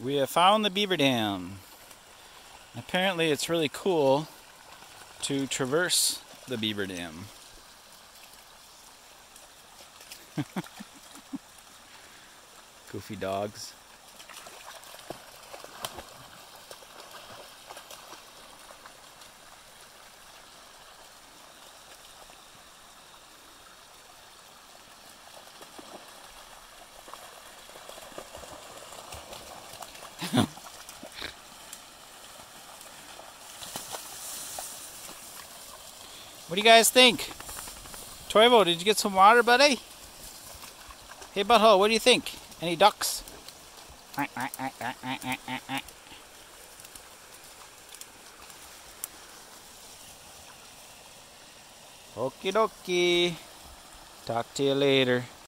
We have found the beaver dam. Apparently it's really cool to traverse the beaver dam. Goofy dogs. What do you guys think? Toivo, did you get some water, buddy? Hey, Butthole, what do you think? Any ducks? Okie dokie. Talk to you later.